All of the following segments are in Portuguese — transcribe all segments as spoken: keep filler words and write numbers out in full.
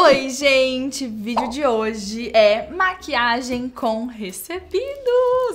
Oi, gente! Vídeo de hoje é maquiagem com recebidos!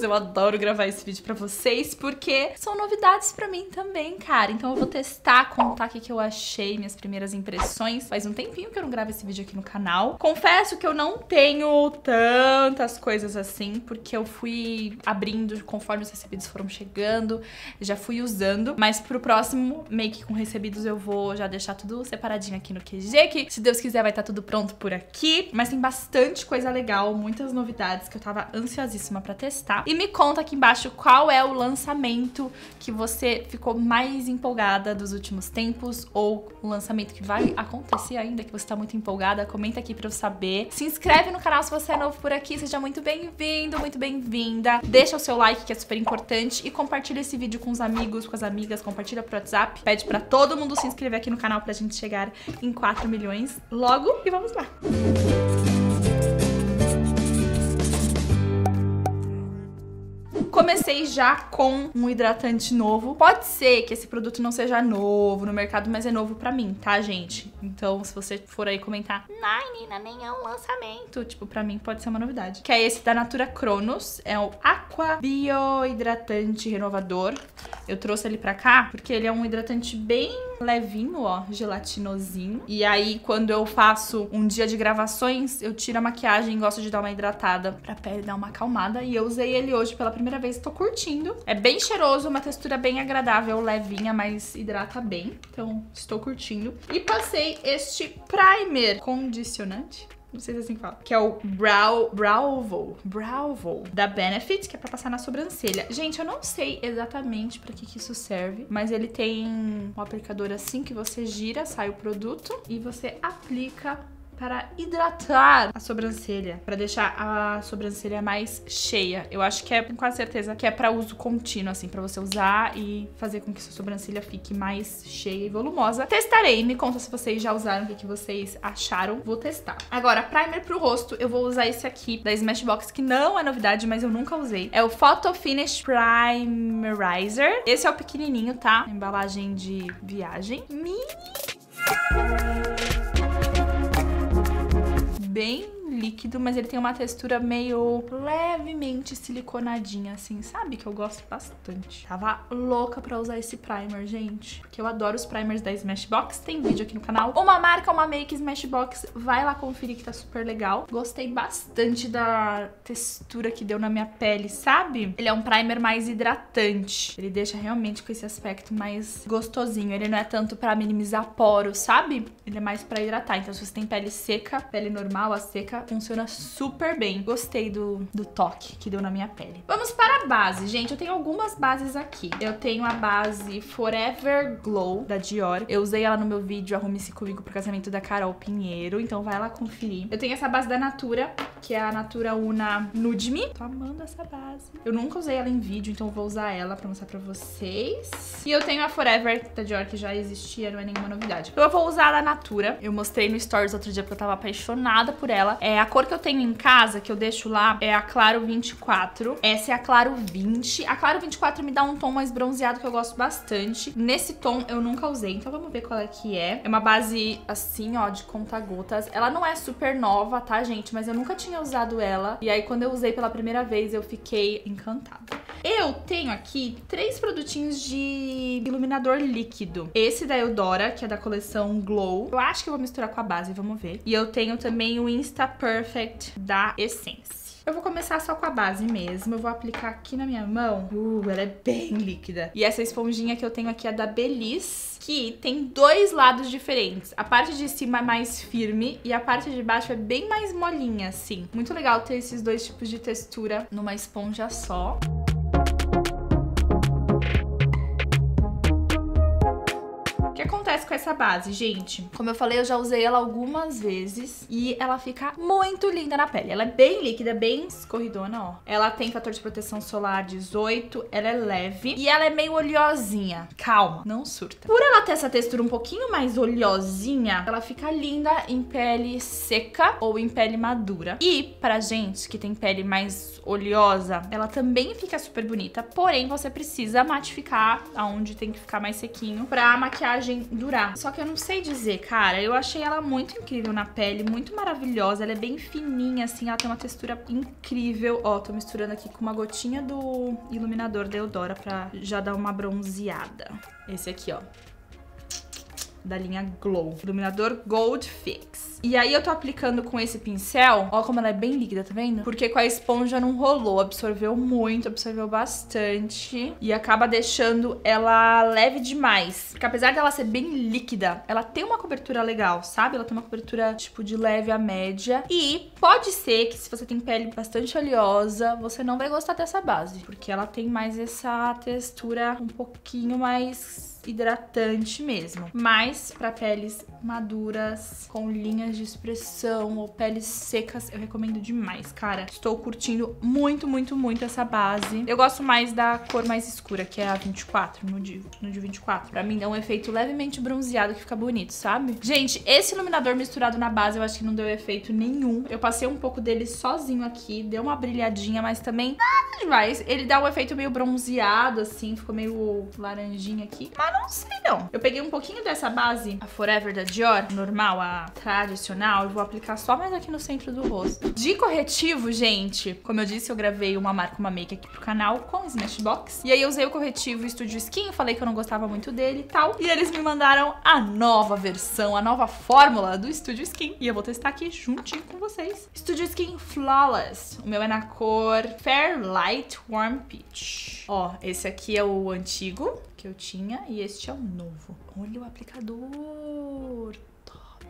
Eu adoro gravar esse vídeo pra vocês, porque são novidades pra mim também, cara. Então eu vou testar, contar o que eu achei, minhas primeiras impressões. Faz um tempinho que eu não gravo esse vídeo aqui no canal. Confesso que eu não tenho tantas coisas assim, porque eu fui abrindo conforme os recebidos foram chegando, já fui usando. Mas pro próximo make com recebidos eu vou já deixar tudo separadinho aqui no Q G, que se Deus quiser vai estar tudo pronto por aqui, mas tem bastante coisa legal, muitas novidades que eu tava ansiosíssima pra testar. E me conta aqui embaixo qual é o lançamento que você ficou mais empolgada dos últimos tempos, ou um lançamento que vai acontecer ainda, que você tá muito empolgada. Comenta aqui pra eu saber. Se inscreve no canal se você é novo por aqui, seja muito bem-vindo, muito bem-vinda. Deixa o seu like, que é super importante, e compartilha esse vídeo com os amigos, com as amigas, compartilha pro WhatsApp. Pede pra todo mundo se inscrever aqui no canal pra gente chegar em quatro milhões logo. E vamos lá! Comecei já com um hidratante novo. Pode ser que esse produto não seja novo no mercado, mas é novo pra mim, tá, gente? Então, se você for aí comentar, não, Nina, nem é um lançamento, tipo, pra mim pode ser uma novidade. Que é esse da Natura Cronos, é o Aqua Bio Hidratante Renovador. Eu trouxe ele pra cá porque ele é um hidratante bem levinho, ó, gelatinosinho. E aí, quando eu faço um dia de gravações, eu tiro a maquiagem e gosto de dar uma hidratada pra pele dar uma acalmada. E eu usei ele hoje pela primeira vez. Tô curtindo. É bem cheiroso, uma textura bem agradável, levinha, mas hidrata bem. Então, estou curtindo. E passei este primer condicionante. Não sei se é assim que fala. Que é o Brow, Browvo, Browvo, da Benefit, que é pra passar na sobrancelha. Gente, eu não sei exatamente pra que que isso serve, mas ele tem um aplicador assim que você gira, sai o produto e você aplica para hidratar a sobrancelha, para deixar a sobrancelha mais cheia. Eu acho que é, com quase certeza, que é para uso contínuo, assim, para você usar e fazer com que sua sobrancelha fique mais cheia e volumosa. Testarei, me conta se vocês já usaram, o que, que vocês acharam. Vou testar. Agora, primer pro rosto, eu vou usar esse aqui da Smashbox, que não é novidade, mas eu nunca usei. É o Photo Finish Primerizer. Esse é o pequenininho, tá? Embalagem de viagem. Mini! Bem líquido, mas ele tem uma textura meio levemente siliconadinha, assim, sabe? Que eu gosto bastante. Tava louca pra usar esse primer, gente, porque eu adoro os primers da Smashbox. Tem vídeo aqui no canal. Uma marca, uma make Smashbox. Vai lá conferir que tá super legal. Gostei bastante da textura que deu na minha pele, sabe? Ele é um primer mais hidratante. Ele deixa realmente com esse aspecto mais gostosinho. Ele não é tanto pra minimizar poros, sabe? Ele é mais pra hidratar. Então, se você tem pele seca, pele normal, a seca, funciona super bem. Gostei do, do toque que deu na minha pele. Vamos para a base, gente. Eu tenho algumas bases aqui. Eu tenho a base Forever Glow, da Dior. Eu usei ela no meu vídeo Arrume-se Comigo pro Casamento, da Carol Pinheiro. Então vai lá conferir. Eu tenho essa base da Natura, que é a Natura Una Nudmi. Tô amando essa base. Eu nunca usei ela em vídeo, então vou usar ela pra mostrar pra vocês. E eu tenho a Forever da Dior, que já existia, não é nenhuma novidade. Então eu vou usar a da Natura. Eu mostrei no Stories outro dia porque eu tava apaixonada por ela. É a cor que eu tenho em casa, que eu deixo lá, é a Claro vinte e quatro. Essa é a Claro vinte. A Claro vinte e quatro me dá um tom mais bronzeado que eu gosto bastante. Nesse tom eu nunca usei, então vamos ver qual é que é. É uma base assim, ó, de conta-gotas. Ela não é super nova, tá, gente? Mas eu nunca tinha usado ela. E aí, quando eu usei pela primeira vez, eu fiquei encantada. Eu tenho aqui três produtinhos de iluminador líquido. Esse da Eudora, que é da coleção Glow. Eu acho que eu vou misturar com a base, vamos ver. E eu tenho também o InstaPro Perfect, da Essence. Eu vou começar só com a base mesmo. Eu vou aplicar aqui na minha mão. Uh, ela é bem líquida. E essa esponjinha que eu tenho aqui é da Beliz, que tem dois lados diferentes. A parte de cima é mais firme e a parte de baixo é bem mais molinha, assim. Muito legal ter esses dois tipos de textura numa esponja só. Com essa base, gente, como eu falei, eu já usei ela algumas vezes e ela fica muito linda na pele. Ela é bem líquida, bem escorridona, ó. Ela tem fator de proteção solar dezoito, ela é leve e ela é meio oleosinha. Calma, não surta. Por ela ter essa textura um pouquinho mais oleosinha, ela fica linda em pele seca ou em pele madura. E pra gente que tem pele mais oleosa, ela também fica super bonita, porém você precisa matificar aonde tem que ficar mais sequinho pra maquiagem durar. comparar. Só que eu não sei dizer, cara, eu achei ela muito incrível na pele, muito maravilhosa, ela é bem fininha, assim, ela tem uma textura incrível. Ó, tô misturando aqui com uma gotinha do iluminador da Eudora pra já dar uma bronzeada. Esse aqui, ó, da linha Glow, iluminador Gold Fix. E aí eu tô aplicando com esse pincel, ó como ela é bem líquida, tá vendo? Porque com a esponja não rolou, absorveu muito, absorveu bastante e acaba deixando ela leve demais. Porque apesar dela ser bem líquida, ela tem uma cobertura legal, sabe? Ela tem uma cobertura tipo de leve a média e pode ser que se você tem pele bastante oleosa, você não vai gostar dessa base, porque ela tem mais essa textura um pouquinho mais hidratante mesmo, mas para peles maduras, com linhas de expressão ou peles secas, eu recomendo demais, cara. Estou curtindo muito, muito, muito essa base. Eu gosto mais da cor mais escura, que é a vinte e quatro, no de, no de vinte e quatro. Pra mim dá um efeito levemente bronzeado que fica bonito, sabe? Gente, esse iluminador misturado na base eu acho que não deu efeito nenhum. Eu passei um pouco dele sozinho aqui, deu uma brilhadinha, mas também nada demais. Ele dá um efeito meio bronzeado, assim, ficou meio laranjinha aqui, mas não sei não. Eu peguei um pouquinho dessa base, a Forever da Dior, normal, a tradicional, e vou aplicar só mais aqui no centro do rosto. De corretivo, gente, como eu disse, eu gravei uma marca, uma make aqui pro canal com Smashbox. E aí eu usei o corretivo Studio Skin, falei que eu não gostava muito dele e tal. E eles me mandaram a nova versão, a nova fórmula do Studio Skin. E eu vou testar aqui juntinho com vocês. Studio Skin Flawless. O meu é na cor Fair Light Warm Peach. Ó, esse aqui é o antigo que eu tinha e este é o novo. Olha o aplicador. Top.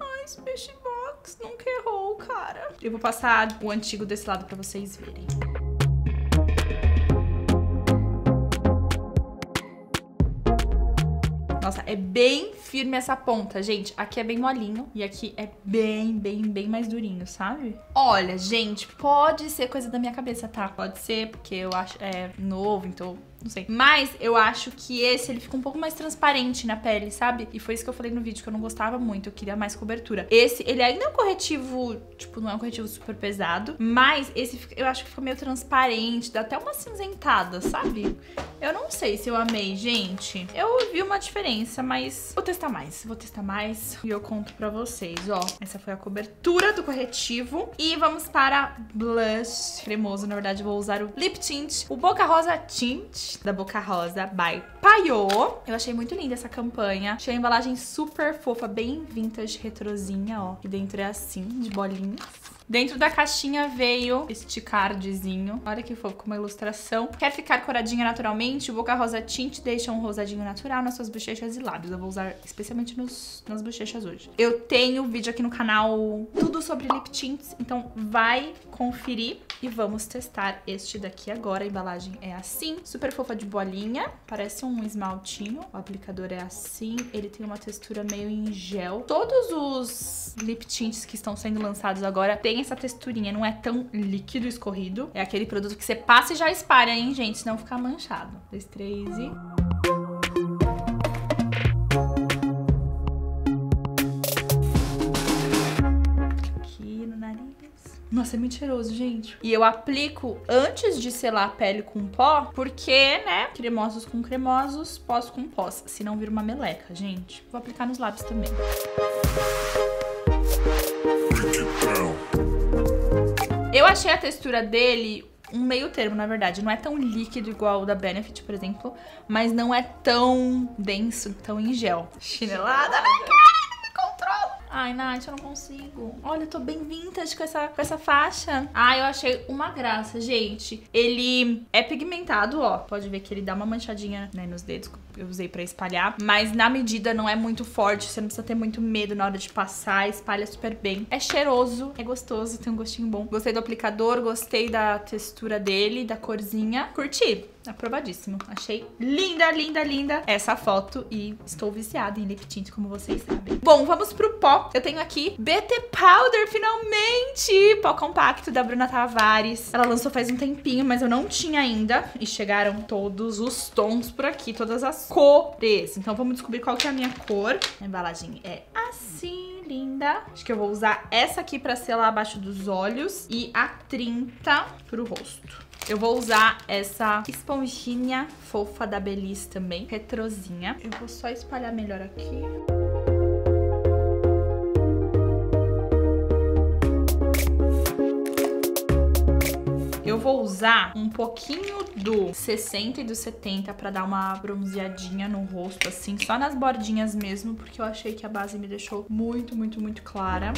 Ai, Smashbox nunca errou, cara. Eu vou passar o antigo desse lado pra vocês verem. Nossa, é bem firme essa ponta, gente. Aqui é bem molinho e aqui é bem, bem, bem mais durinho, sabe? Olha, gente, pode ser coisa da minha cabeça, tá? Pode ser, porque eu acho... é novo, então... não sei. Mas eu acho que esse, ele fica um pouco mais transparente na pele, sabe? E foi isso que eu falei no vídeo, que eu não gostava muito, eu queria mais cobertura. Esse, ele ainda é um corretivo, tipo, não é um corretivo super pesado, mas esse eu acho que fica meio transparente, dá até uma cinzentada, sabe? Eu não sei se eu amei, gente. Eu vi uma diferença, mas vou testar mais, vou testar mais e eu conto pra vocês, ó. Essa foi a cobertura do corretivo. E vamos para blush cremoso, na verdade eu vou usar o Lip Tint, o Boca Rosa Tint, da Boca Rosa by Paiô. Eu achei muito linda essa campanha. Achei a embalagem super fofa, bem vintage, retrozinha, ó. E dentro é assim, de bolinhas. Dentro da caixinha veio este cardzinho. Olha que fofo, com uma ilustração. Quer ficar coradinha naturalmente? O Boca Rosa Tint deixa um rosadinho natural nas suas bochechas e lábios. Eu vou usar especialmente nos, nas bochechas hoje. Eu tenho vídeo aqui no canal tudo sobre lip tints, então vai conferir. E vamos testar este daqui agora. A embalagem é assim, super fofa de bolinha. Parece um esmaltinho. O aplicador é assim. Ele tem uma textura meio em gel. Todos os lip tints que estão sendo lançados agora têm essa texturinha, não é tão líquido, escorrido. É aquele produto que você passa e já espalha, hein, gente? Senão fica manchado. Um, dois, três e... aqui no nariz. Nossa, é muito cheiroso, gente. E eu aplico antes de selar a pele com pó, porque, né, cremosos com cremosos, pós com pós. Se não vira uma meleca, gente. Vou aplicar nos lábios também. Eu achei a textura dele um meio termo, na verdade. Não é tão líquido igual o da Benefit, por exemplo, mas não é tão denso, tão em gel. Chinelada, né, cara? Não me controla. Ai, Nath, eu não consigo. Olha, eu tô bem vintage com essa, com essa faixa. Ah, eu achei uma graça, gente. Ele é pigmentado, ó. Pode ver que ele dá uma manchadinha, né, nos dedos. Eu usei pra espalhar. Mas na medida não é muito forte. Você não precisa ter muito medo na hora de passar. Espalha super bem. É cheiroso, é gostoso, tem um gostinho bom. Gostei do aplicador, gostei da textura dele, da corzinha. Curti. Aprovadíssimo. Achei linda, linda, linda essa foto e estou viciada em lip tint, como vocês sabem. Bom, vamos pro pó. Eu tenho aqui B T Powder, finalmente! Pó compacto da Bruna Tavares. Ela lançou faz um tempinho, mas eu não tinha ainda. E chegaram todos os tons por aqui, todas as cores. Então vamos descobrir qual que é a minha cor. A embalagem é assim. Linda. Acho que eu vou usar essa aqui pra selar abaixo dos olhos e a trinta pro rosto. Eu vou usar essa esponjinha fofa da Beliz também, retrozinha. Eu vou só espalhar melhor aqui. Eu vou usar um pouquinho do sessenta e do setenta pra dar uma bronzeadinha no rosto, assim, só nas bordinhas mesmo, porque eu achei que a base me deixou muito, muito, muito clara.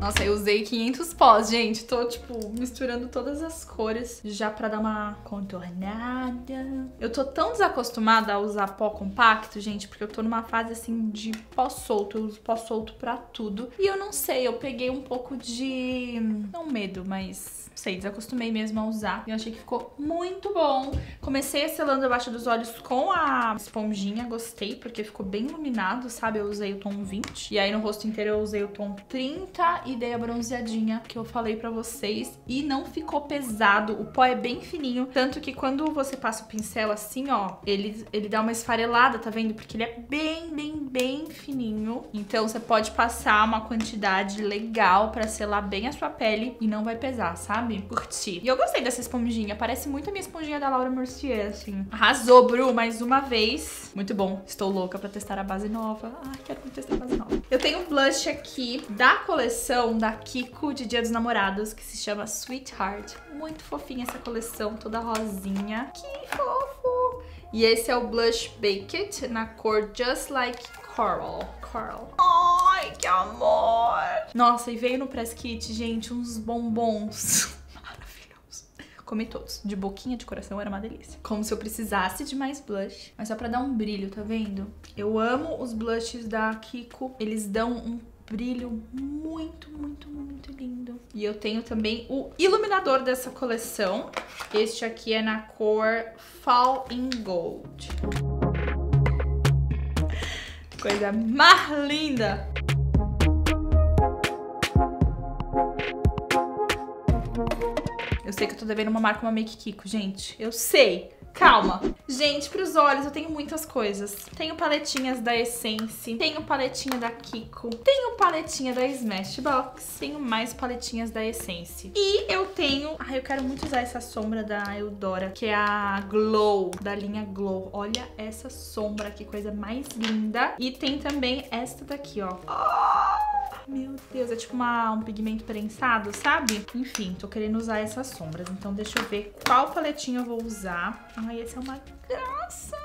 Nossa, eu usei quinhentos pós, gente. Tô, tipo, misturando todas as cores já pra dar uma contornada. Eu tô tão desacostumada a usar pó compacto, gente, porque eu tô numa fase, assim, de pó solto. Eu uso pó solto pra tudo. E eu não sei, eu peguei um pouco de... não medo, mas... não sei, desacostumei mesmo a usar. E eu achei que ficou muito bom. Comecei selando abaixo dos olhos com a esponjinha. Gostei, porque ficou bem iluminado, sabe? Eu usei o tom vinte. E aí no rosto inteiro eu usei o tom trinta... e dei a bronzeadinha que eu falei pra vocês. E não ficou pesado. O pó é bem fininho, tanto que quando você passa o pincel assim, ó, Ele, ele dá uma esfarelada, tá vendo? Porque ele é bem, bem, bem fininho. Então você pode passar uma quantidade legal pra selar bem a sua pele e não vai pesar, sabe? Curti. E eu gostei dessa esponjinha. Parece muito a minha esponjinha da Laura Mercier, assim. Arrasou, Bru, mais uma vez. Muito bom. Estou louca pra testar a base nova. Ah, quero muito testar a base nova. Eu tenho um blush aqui da coleção da Kiko de Dia dos Namorados, que se chama Sweetheart. Muito fofinha essa coleção, toda rosinha. Que fofo! E esse é o blush Baked na cor Just Like Coral. Coral. Ai, que amor! Nossa, e veio no press kit, gente, uns bombons. Comi todos. De boquinha, de coração, era uma delícia. Como se eu precisasse de mais blush. Mas só pra dar um brilho, tá vendo? Eu amo os blushes da Kiko. Eles dão um brilho muito, muito, muito lindo. E eu tenho também o iluminador dessa coleção. Este aqui é na cor Fall in Gold. Coisa mais linda! Eu sei que eu tô devendo uma marca, uma make Kiko, gente. Eu sei! Calma. Gente, pros olhos eu tenho muitas coisas. Tenho paletinhas da Essence, tenho paletinha da Kiko, tenho paletinha da Smashbox, tenho mais paletinhas da Essence. E eu tenho... ai, eu quero muito usar essa sombra da Eudora, que é a Glow, da linha Glow. Olha essa sombra, que coisa mais linda. E tem também esta daqui, ó. Oh! Meu Deus, é tipo uma, um pigmento prensado, sabe? Enfim, tô querendo usar essas sombras. Então deixa eu ver qual paletinha eu vou usar. Ai, essa é uma graça.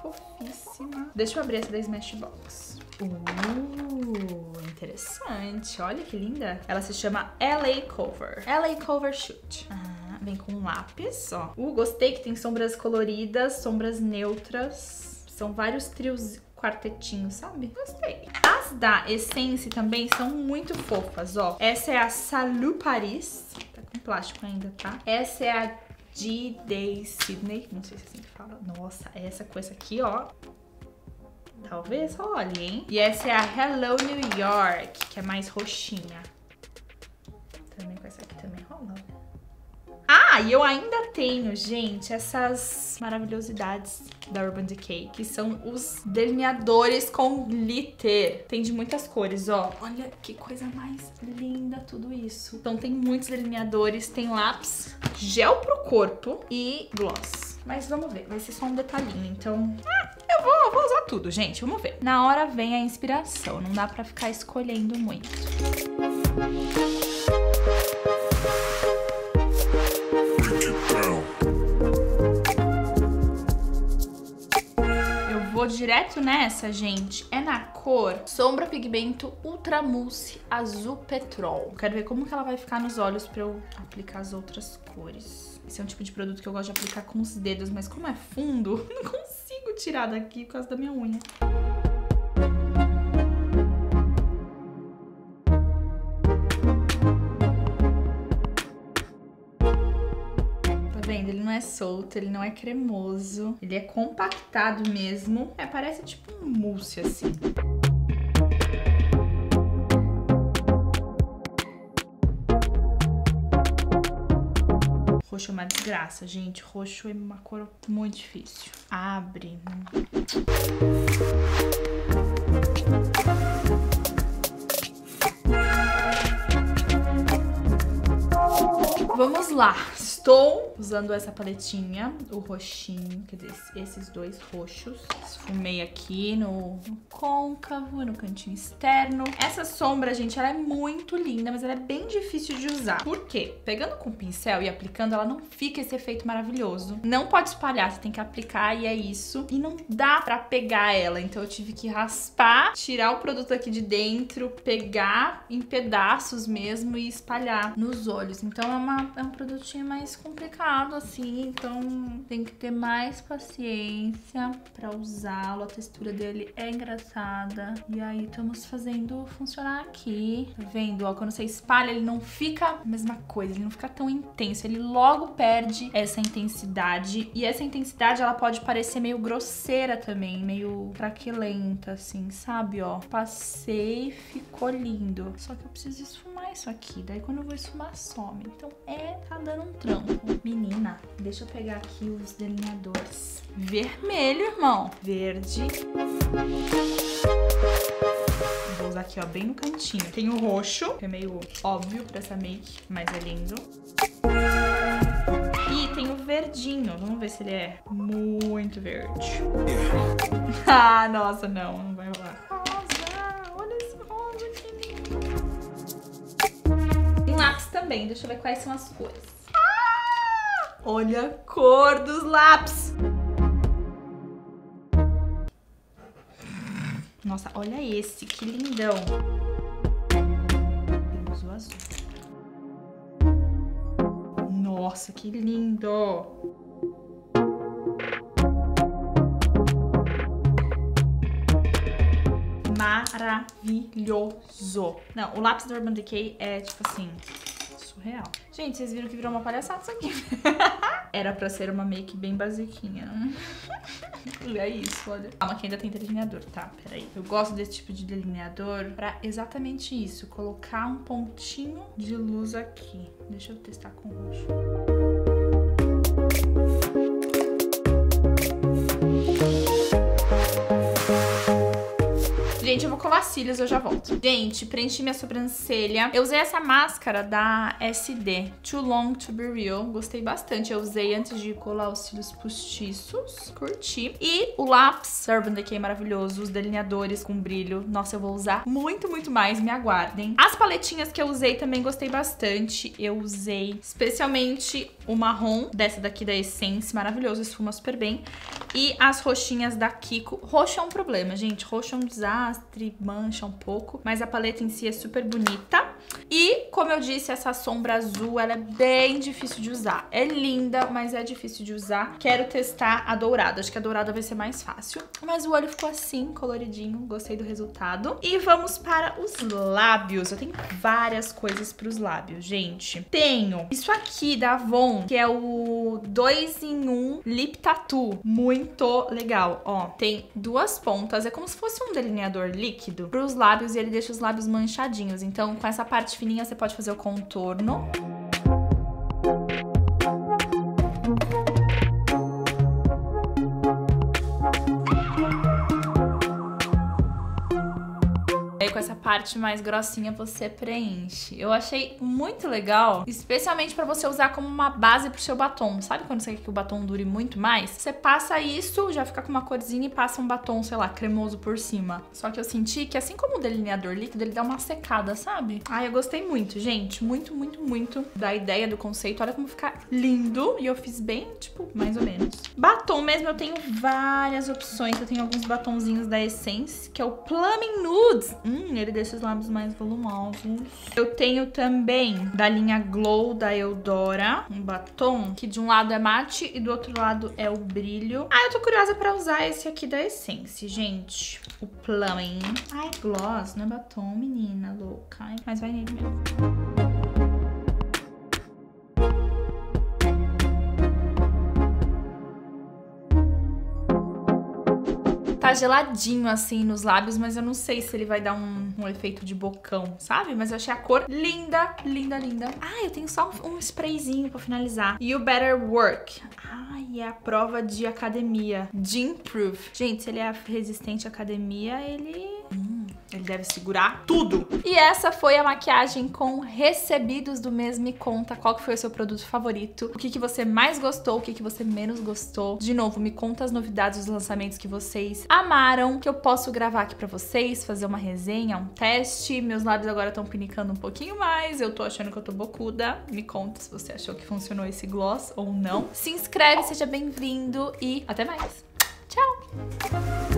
Fofíssima. Deixa eu abrir essa da Smashbox. Uh, interessante. Olha que linda. Ela se chama L A. Cover. L A. Cover Shoot. Ah, vem com um lápis, ó. Uh, gostei que tem sombras coloridas, sombras neutras. São vários trios... quartetinho, sabe? Gostei. As da Essence também são muito fofas, ó. Essa é a Salu Paris. Tá com plástico ainda, tá? Essa é a D-Day Sydney. Não sei se é assim que fala. Nossa, essa com essa aqui, ó. Talvez olhe, hein? E essa é a Hello New York, que é mais roxinha. Também com essa aqui também rola. Ah, e eu ainda tenho, gente, essas maravilhosidades da Urban Decay, que são os delineadores com glitter. Tem de muitas cores, ó. Olha que coisa mais linda tudo isso. Então tem muitos delineadores, tem lápis, gel pro corpo e gloss. Mas vamos ver, vai ser só um detalhinho, então... ah, eu vou, eu vou usar tudo, gente, vamos ver. Na hora vem a inspiração, não dá pra ficar escolhendo muito. Vou direto nessa, gente. É na cor Sombra Pigmento Ultra Mousse Azul Petrol. Quero ver como que ela vai ficar nos olhos pra eu aplicar as outras cores. Esse é um tipo de produto que eu gosto de aplicar com os dedos, mas como é fundo, não consigo tirar daqui por causa da minha unha. Ele não é solto, ele não é cremoso, ele é compactado mesmo. É, parece tipo um mousse, assim. Roxo é uma desgraça, gente. Roxo é uma cor muito difícil. Abre. vamos lá. Estou usando essa paletinha, o roxinho, quer dizer, esses dois roxos. Esfumei aqui no, no côncavo, no cantinho externo. Essa sombra, gente, ela é muito linda, mas ela é bem difícil de usar. Por quê? Pegando com o pincel e aplicando, ela não fica esse efeito maravilhoso. Não pode espalhar, você tem que aplicar e é isso. E não dá pra pegar ela, então eu tive que raspar, tirar o produto aqui de dentro, pegar em pedaços mesmo e espalhar nos olhos. Então é, uma, é um produtinho mais complicado, assim, então tem que ter mais paciência pra usá-lo. A textura dele é engraçada. E aí estamos fazendo funcionar aqui. Tá vendo? Ó, quando você espalha, ele não fica a mesma coisa, ele não fica tão intenso. Ele logo perde essa intensidade. E essa intensidade, ela pode parecer meio grosseira também, meio craquelenta, assim, sabe? Ó, passei, ficou lindo. Só que eu preciso esfumar isso aqui. Daí quando eu vou esfumar, some. Então é, tá dando um trampo. Menina, deixa eu pegar aqui os delineadores. Vermelho, irmão. Verde. Vou usar aqui, ó, bem no cantinho. Tem o roxo, que é meio óbvio pra essa make, mas é lindo. Tem o verdinho. Vamos ver se ele é muito verde. Ah, nossa, não. Não vai rolar. Rosa! Olha esse rosa, que lindo. Tem lápis também. Deixa eu ver quais são as cores. Ah! Olha a cor dos lápis. Nossa, olha esse. Que lindão. Temos o azul. Nossa, que lindo! Maravilhoso! Não, o lápis do Urban Decay é tipo assim, surreal. Gente, vocês viram que virou uma palhaçada isso aqui. Era pra ser uma make bem basiquinha. É isso, olha. Calma que ainda tem delineador, tá? Peraí. Eu gosto desse tipo de delineador pra exatamente isso. Colocar um pontinho de luz aqui. Deixa eu testar com o roxo. Gente, eu vou colar cílios, eu já volto. Gente, preenchi minha sobrancelha. Eu usei essa máscara da S D, Too Long To Be Real. Gostei bastante. Eu usei antes de colar os cílios postiços. Curti. E o lápis Urban Decay maravilhoso. Os delineadores com brilho. Nossa, eu vou usar muito, muito mais. Me aguardem. As paletinhas que eu usei também gostei bastante. Eu usei especialmente o marrom dessa daqui da Essence. Maravilhoso, esfuma super bem. E as roxinhas da Kiko. Roxo é um problema, gente. Roxo é um desastre. Mancha um pouco, mas a paleta em si é super bonita. E, como eu disse, essa sombra azul, ela é bem difícil de usar. É linda, mas é difícil de usar. Quero testar a dourada. Acho que a dourada vai ser mais fácil. Mas o olho ficou assim, coloridinho. Gostei do resultado. E vamos para os lábios. Eu tenho várias coisas para os lábios, gente. Tenho isso aqui da Avon, que é o dois em um Lip Tattoo. Muito legal, ó. Tem duas pontas. É como se fosse um delineador líquido para os lábios e ele deixa os lábios manchadinhos. Então, com essa parte fininha, você pode fazer o contorno. Com essa parte mais grossinha você preenche. Eu achei muito legal, especialmente pra você usar como uma base pro seu batom. Sabe quando você quer que o batom dure muito mais? Você passa isso, já fica com uma corzinha e passa um batom, sei lá, cremoso por cima. Só que eu senti que assim como o delineador líquido, ele dá uma secada, sabe? Ai, eu gostei muito, gente. Muito, muito, muito da ideia, do conceito. Olha como fica lindo. E eu fiz bem, tipo, mais ou menos. Batom mesmo, eu tenho várias opções. Eu tenho alguns batonzinhos da Essence, que é o Plumbing Nudes. Hum, ele deixa os lábios mais volumosos. Eu tenho também da linha Glow da Eudora, um batom que de um lado é mate e do outro lado é o brilho. Ah, eu tô curiosa pra usar esse aqui da Essence, gente. O Plumbing. Ai, é gloss, não é batom, menina louca. Mas vai nele mesmo. Geladinho assim nos lábios, mas eu não sei se ele vai dar um, um efeito de bocão, sabe? Mas eu achei a cor linda, linda, linda. Ah, eu tenho só um, um sprayzinho pra finalizar. You Better Work. Ai, ah, é a prova de academia. Gym Proof. Gente, se ele é resistente à academia, ele... Hum. ele deve segurar tudo. E essa foi a maquiagem com recebidos do mês. Me conta qual que foi o seu produto favorito, o que que você mais gostou, o que que você menos gostou. De novo, me conta as novidades, os lançamentos que vocês amaram, que eu posso gravar aqui pra vocês, fazer uma resenha, um teste. Meus lábios agora estão pinicando um pouquinho mais, eu tô achando que eu tô bocuda. Me conta se você achou que funcionou esse gloss ou não. Se inscreve, seja bem-vindo e até mais. Tchau!